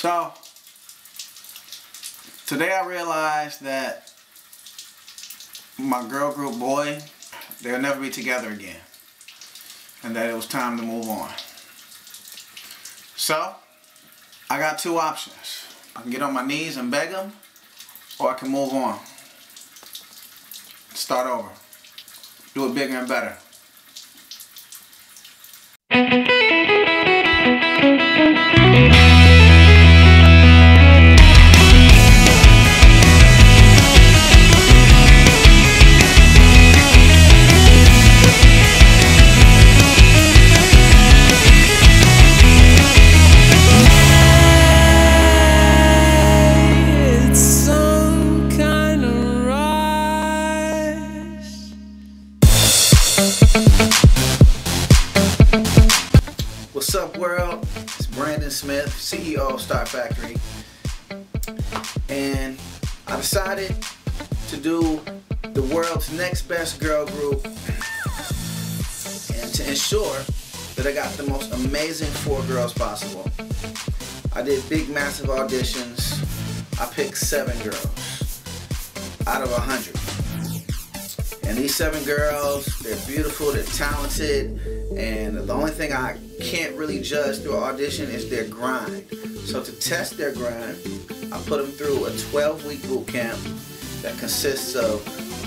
So today I realized that my girl group boy, they'll never be together again, and that it was time to move on. So I got two options. I can get on my knees and beg them, or I can move on, start over, do it bigger and better. What's up, world? It's Brandon Smith, CEO of Star Factory, and I decided to do the world's next best girl group and to ensure that I got the most amazing four girls possible. I did big, massive auditions. I picked 7 girls out of 100. And these 7 girls, they're beautiful, they're talented, and the only thing I can't really judge through an audition is their grind. So to test their grind, I put them through a 12-week boot camp that consists of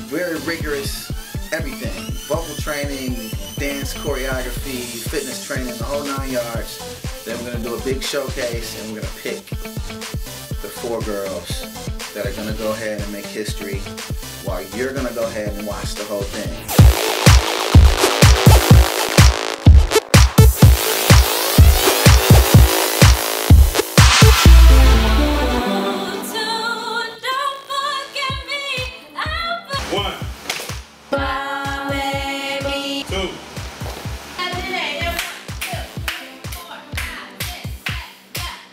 very rigorous everything. Vocal training, dance choreography, fitness training, the whole 9 yards. Then we're gonna do a big showcase and we're gonna pick the 4 girls that are gonna go ahead and make history, while you're gonna go ahead and watch the whole thing. One, baby. Two.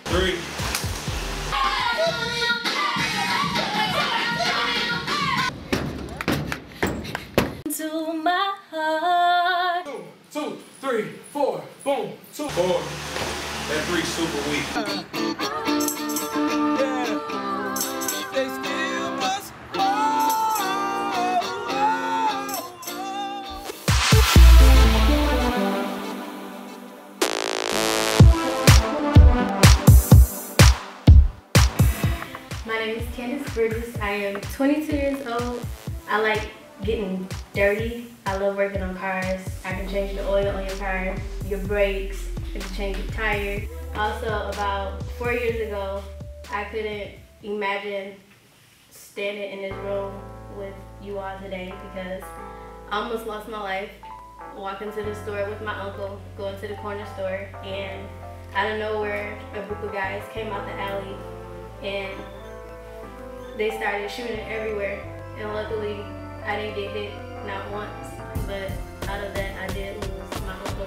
Three. To my heart. 2, 2, 3, 4, boom, 2, 4. That 3 super weak. Yeah. They still must. My name is Candice Bridges. I am 22 years old. I like getting dirty. I love working on cars. I can change the oil on your car, your brakes, I can change your tire. Also, about 4 years ago, I couldn't imagine standing in this room with you all today because I almost lost my life walking to the store with my uncle, going to the corner store, and out of nowhere, a group of guys came out the alley and they started shooting everywhere, and luckily, I didn't get hit, not once, but out of that I did lose my uncle.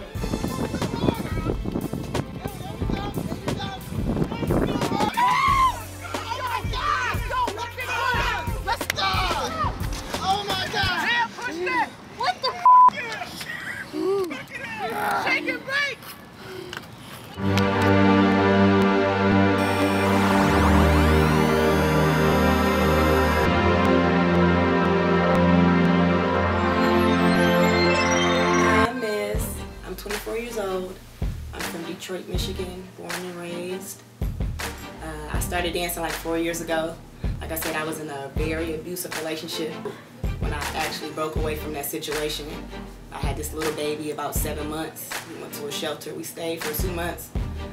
Let's go! Oh my God! Yeah, push that! What the f***? Fuck it out! Shake it back! Detroit, Michigan, born and raised. I started dancing like 4 years ago. Like I said, I was in a very abusive relationship. When I actually broke away from that situation, I had this little baby about 7 months. We went to a shelter. We stayed for 2 months.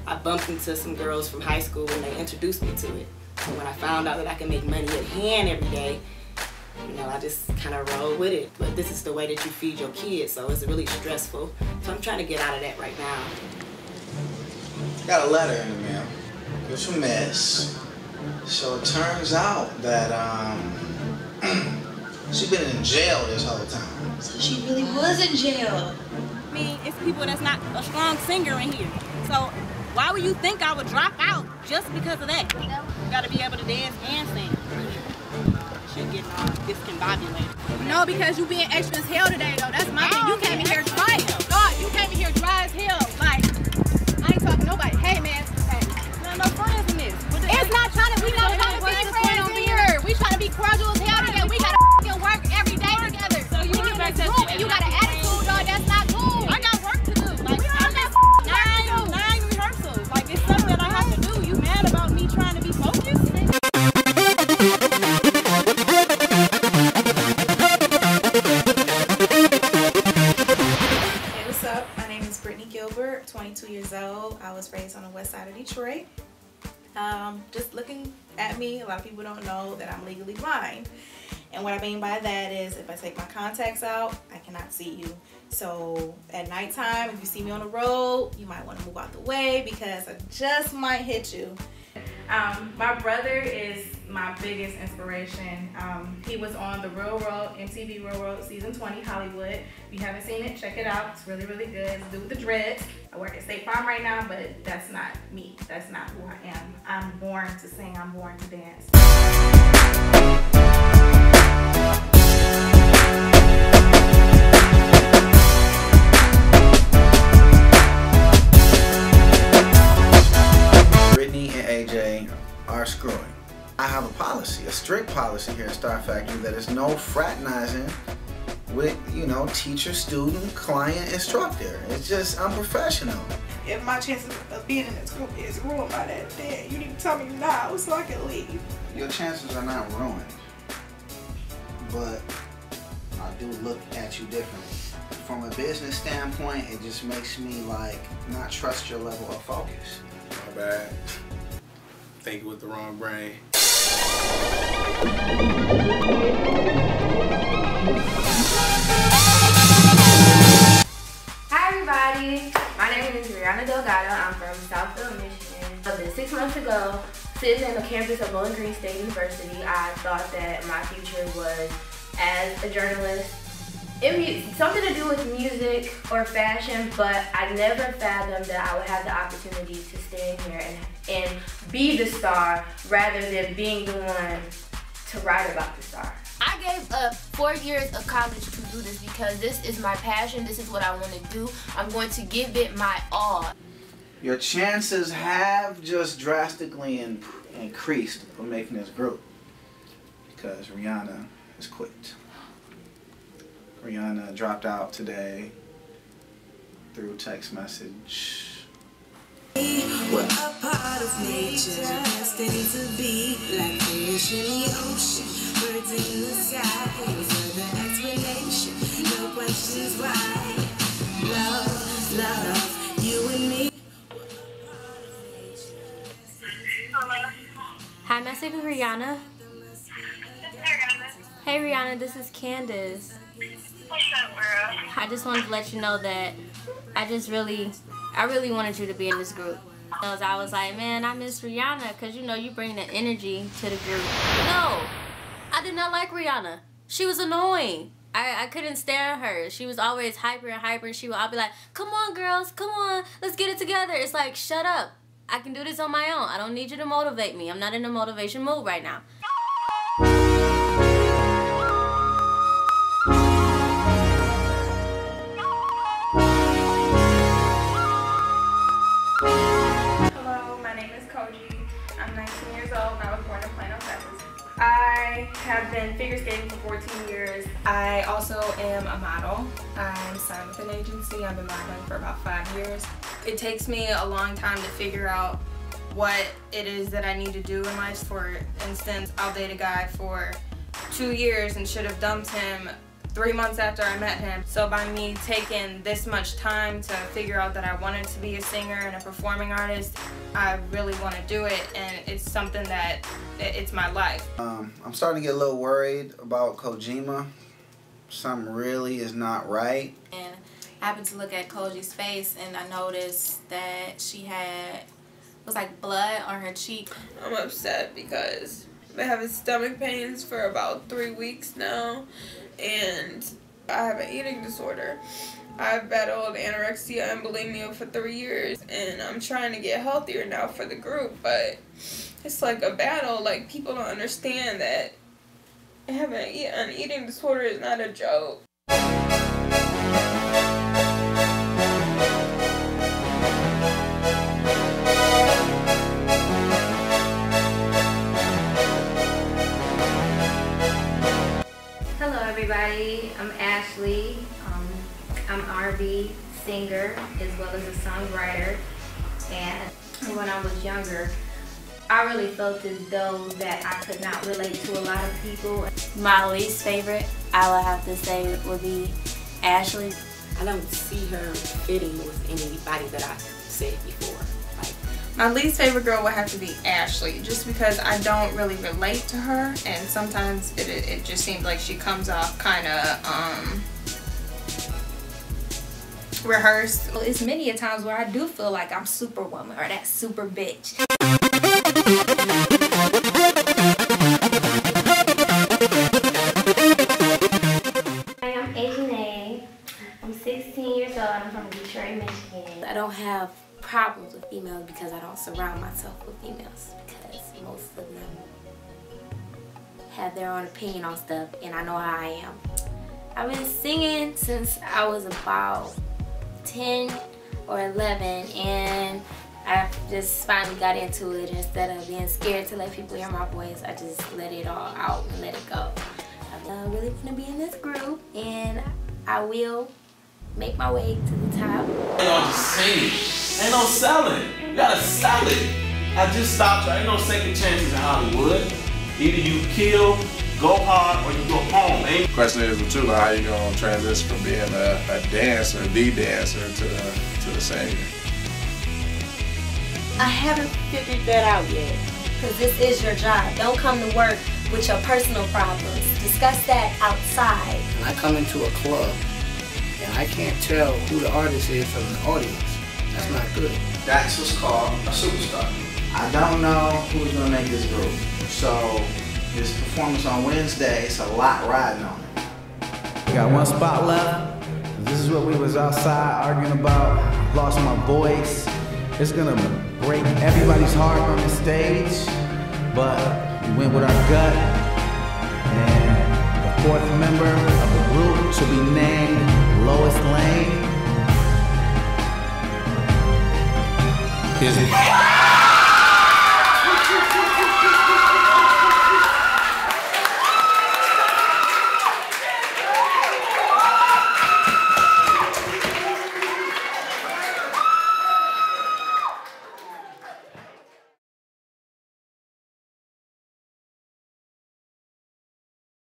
I bumped into some girls from high school and they introduced me to it. So when I found out that I could make money at hand every day, you know, I just kind of rolled with it. But this is the way that you feed your kids, so it's really stressful. So I'm trying to get out of that right now. Got a letter in the mail. It was from Miss. So it turns out that she's been in jail this whole time. So she really was in jail. I mean, it's people that's not a strong singer in here. So why would you think I would drop out just because of that? You gotta be able to dance and sing. She's getting all discombobulated. No, because you being extra as hell today, though. That's my thing. You came in here dry. God, you came in here dry as hell. Like, nobody. Hey man, hey, not no friends in this. I was raised on the west side of Detroit. Just looking at me, a lot of people don't know that I'm legally blind. And what I mean by that is if I take my contacts out, I cannot see you. So at nighttime, if you see me on the road, you might want to move out the way because I just might hit you. My brother is my biggest inspiration. He was on the Real World, MTV Real World Season 20 Hollywood. If you haven't seen it, check it out. It's really, really good. It's do with the dreads. I work at State Farm right now, but that's not me. That's not who I am. I'm born to sing. I'm born to dance. A strict policy here at Star Factory that is no fraternizing with, you know, teacher, student, client, instructor. It's just unprofessional. If my chances of being in this group is ruined by that, then you need to tell me now so I can leave. Your chances are not ruined, but I do look at you differently. From a business standpoint, it just makes me, like, not trust your level of focus. My bad. Thinking with the wrong brain. Hi everybody, my name is Rihanna Delgado. I'm from Southfield, Michigan. About 6 months ago, sitting on the campus of Bowling Green State University, I thought that my future was as a journalist. Something to do with music or fashion, but I never fathomed that I would have the opportunity to stand here and be the star rather than being the one to write about the star. I gave up 4 years of college to do this because this is my passion, this is what I want to do. I'm going to give it my all. Your chances have just drastically increased for making this group because Rihanna has quit. Rihanna dropped out today through text message. We're a part of nature, destined to be like fish in the ocean, birds in the sky, no further explanation, no questions why. Love, love, you and me. Hi, my name is Rihanna. Hey Rihanna, this is Candice. What's up, girl? I just wanted to let you know that I really wanted you to be in this group. Because I was like, man, I miss Rihanna because, you know, you bring the energy to the group. No, I did not like Rihanna. She was annoying. I couldn't stand her. She was always hyper and hyper. She would all be like, come on, girls, come on. Let's get it together. It's like, shut up. I can do this on my own. I don't need you to motivate me. I'm not in a motivation mood right now. I'm 19 years old and I was born in Plano, Texas. I have been figure skating for 14 years. I also am a model. I'm signed with an agency. I've been modeling for about 5 years. It takes me a long time to figure out what it is that I need to do in life. For instance, I'll date a guy for 2 years and should have dumped him 3 months after I met him. So by me taking this much time to figure out that I wanted to be a singer and a performing artist, I really want to do it, and it's something that it's my life. I'm starting to get a little worried about Kojima. Something really is not right. And I happened to look at Koji's face, and I noticed that she was like blood on her cheek. I'm upset because I've been having stomach pains for about 3 weeks now. And I have an eating disorder. I've battled anorexia and bulimia for 3 years, and I'm trying to get healthier now for the group, but it's like a battle. Like, people don't understand that having an eating disorder is not a joke. Everybody, I'm Ashley. I'm an R&B singer as well as a songwriter. And when I was younger, I really felt as though that I could not relate to a lot of people. My least favorite, I would have to say, would be Ashley. I don't see her fitting with anybody that I've said before. My least favorite girl would have to be Ashley, just because I don't really relate to her, and sometimes it just seems like she comes off kind of rehearsed. Well, it's many a times where I do feel like I'm Superwoman or that super bitch. Hi, I'm AJ Nay. I'm 16 years old. I'm from Detroit, Michigan. I don't have problems with females because I don't surround myself with females, because most of them have their own opinion on stuff, and I know how I am. I've been singing since I was about 10 or 11, and I just finally got into it. Instead of being scared to let people hear my voice, I just let it all out and let it go. I really want to be in this group, and I will make my way to the top. Y'all just sing. Ain't no selling. You gotta sell it. I just stopped you. Ain't no second chances in Hollywood. Either you kill, go hard, or you go home, eh? Question is, too, how you gonna transition from being a dancer, the dancer, to the singer? I haven't figured that out yet. Because this is your job. Don't come to work with your personal problems. Discuss that outside. When I come into a club, and I can't tell who the artist is from the audience, that's not good. That's what's called a superstar. I don't know who's gonna make this group. So this performance on Wednesday, it's a lot riding on it. We got one spot left. This is what we was outside arguing about. Lost my voice. It's gonna break everybody's heart on the stage, but we went with our gut. And the fourth member of the group should be named Lois Lane.